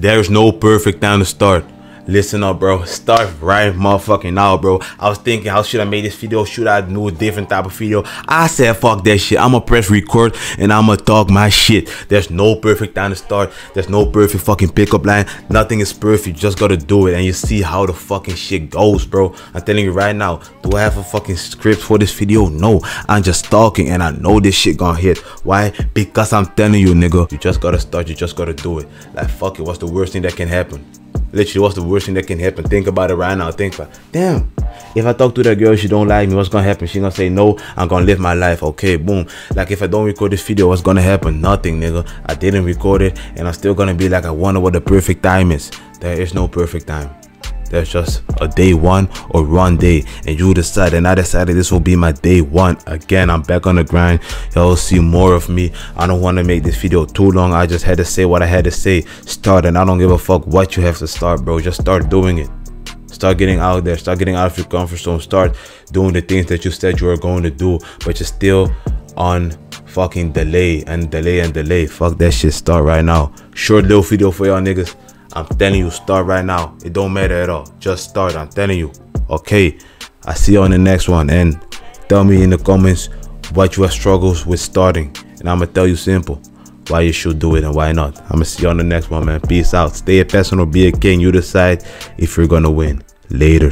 There's no perfect time to start. Listen up, bro. Start right motherfucking now, bro. I was thinking, how should I make this video? Should I do a different type of video? I said, fuck that shit. I'ma press record and I'ma talk my shit. There's no perfect time to start. There's no perfect fucking pickup line. Nothing is perfect. You just gotta do it and you see how the fucking shit goes, bro. I'm telling you right now. Do I have a fucking script for this video? No. I'm just talking and I know this shit gonna hit. Why? Because I'm telling you, nigga. You just gotta start. You just gotta do it. Like, fuck it. What's the worst thing that can happen? Literally, what's the worst thing that can happen? Think about it right now. Think about it. Damn, if I talk to that girl, she don't like me, what's gonna happen? She gonna say no, I'm gonna live my life. Okay, boom. Like, if I don't record this video, what's gonna happen? Nothing, nigga. I didn't record it and I'm still gonna be like, I wonder what the perfect time is. There is no perfect time. There's just a day one or one day, and you decide. And I decided this will be my day one. Again, I'm back on the grind. Y'all see more of me. I don't want to make this video too long. I just had to say what I had to say. Start, and I don't give a fuck what you have to start, bro. Just start doing it. Start getting out there. Start getting out of your comfort zone. Start doing the things that you said you were going to do, but you're still on fucking delay and delay and delay. Fuck that shit. Start right now. Short little video for y'all niggas. I'm telling you, start right now. It don't matter at all. Just start. I'm telling you. Okay. I see you on the next one. And tell me in the comments what your struggles with starting. And I'm going to tell you simple why you should do it and why not. I'm going to see you on the next one, man. Peace out. Stay a personal. Be a king. You decide if you're going to win. Later.